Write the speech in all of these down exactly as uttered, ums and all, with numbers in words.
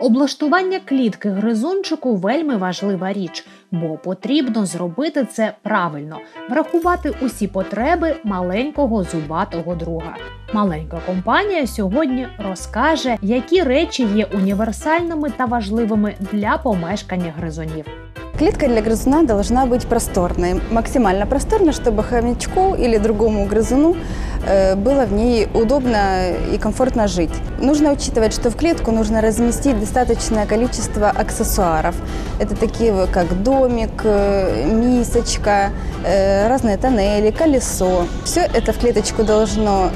Облаштування клітки гризунчику вельми важлива річ, бо потрібно зробити це правильно, врахувати усі потреби маленького зубатого друга. Маленька компанія сьогодні розкаже, які речі є універсальними та важливими для помешкання гризунів. Клетка для грызуна должна быть просторной, максимально просторной, чтобы хомячку или другому грызуну было в ней удобно и комфортно жить. Нужно учитывать, что в клетку нужно разместить достаточное количество аксессуаров. Это такие как домик, мисочка, разные тоннели, колесо. Все это в клеточку должно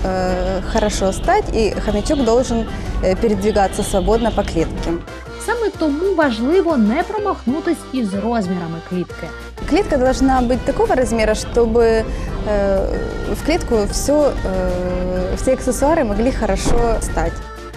хорошо стать, и хомячок должен передвигаться свободно по клетке. Саме тому важливо не промахнутись із розмірами клітки. Клетка должна быть такого размера, чтобы в клетку все, все аксессуары могли хорошо стать.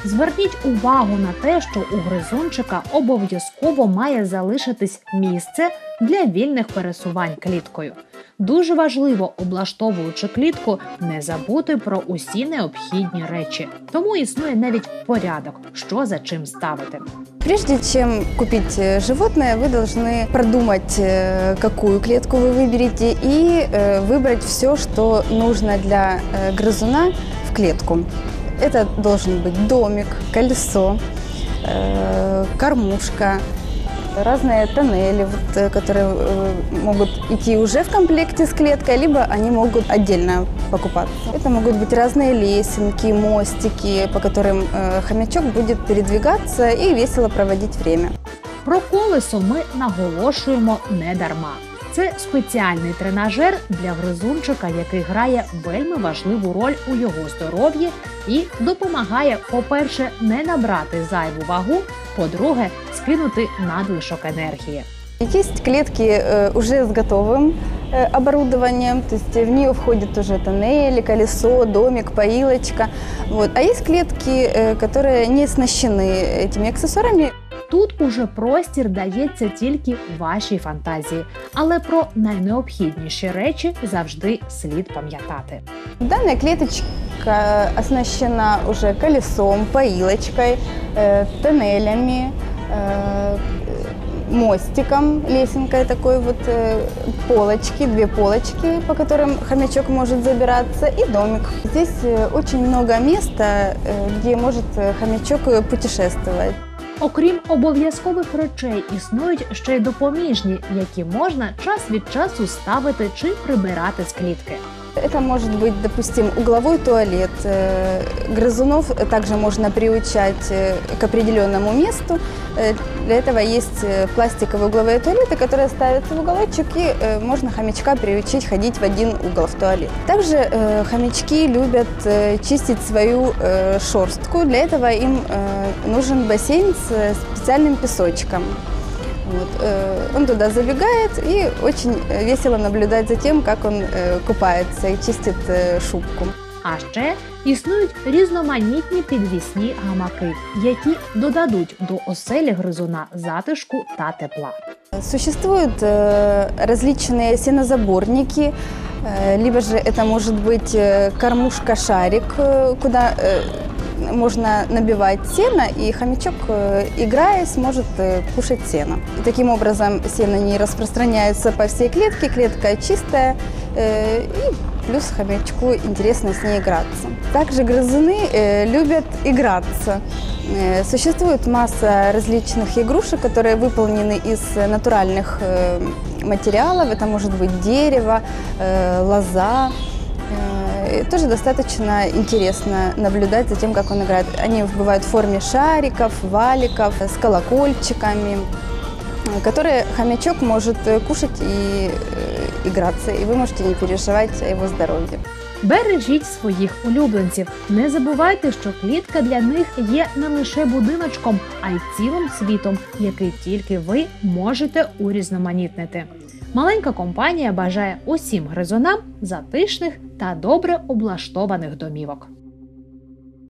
Зверніть увагу на те, що у гризунчика обов'язково має залишитись місце для вільних пересувань кліткою. Дуже важливо, облаштовуючи клітку, не забути про усі необхідні речі. Тому існує навіть порядок, що за чим ставити. Прежде чем купить животное, вы должны продумать, какую клетку вы выберете, и выбрать все, что нужно для грызуна в клетку. Это должен быть домик, колесо, кормушка, разные тоннели, вот, которые могут идти уже в комплекте с клеткой, либо они могут отдельно покупаться. Это могут быть разные лесенки, мостики, по которым хомячок будет передвигаться и весело проводить время. Про колесо ми наголошуємо не дарма. Це спеціальний тренажер для гризунчика, який грає вельми важливу роль у його здоров'ї і допомагає, по-перше, не набрати зайву вагу, по-друге, скинути надлишок енергії. Есть клетки уже с готовым оборудованием, то есть в нее входит уже тоннели, колесо, домик, поилочка. Вот. А есть клетки, которые не оснащены этими аксессуарами. Тут уже простір дається тільки вашій фантазії, але про найнеобхідніші речі завжди слід пам'ятати. Дана клеточка оснащена уже колесом, поилочкой, тоннелями, мостиком, лесенкой такой вот, полочки, две полочки, по которым хомячок может забираться, и домик. Здесь очень много места, где может хомячок путешествовать. Окрім обов'язкових речей, існують ще й допоміжні, які можна час від часу ставити чи прибирати з клітки. Это может быть, допустим, угловой туалет. Грызунов также можно приучать к определенному месту. Для этого есть пластиковые угловые туалеты, которые ставятся в уголочек, и можно хомячка приучить ходить в один угол в туалет. Также хомячки любят чистить свою шерстку. Для этого им нужен бассейн с специальным песочком. Вот, э, он туда забегает, и очень весело наблюдать за тем, как он э, купается и чистит э, шубку. А ще існують різноманітні підвісні гамаки, які додадуть до оселі гризуна затишку та тепла. Существуют э, различные сенозаборники, э, либо же это может быть кормушка-шарик, э, куда э, можно набивать сено, и хомячок, играя, сможет кушать сено. И таким образом сено не распространяется по всей клетке, клетка чистая, и плюс хомячку интересно с ней играться. Также грызуны любят играться. Существует масса различных игрушек, которые выполнены из натуральных материалов. Это может быть дерево, лоза. Тоже достаточно интересно наблюдать за тем, как он играет. Они бывают в форме шариков, валиков, с колокольчиками, которые хомячок может кушать и играться. И вы можете не переживать о его здоровье. Бережіть своїх улюбленців. Не забувайте, що клітка для них є не лише будиночком, а й цілим світом, який тільки ви можете урізноманітнити. Маленька компанія бажає усім гризунам затишних та добре облаштованих домівок.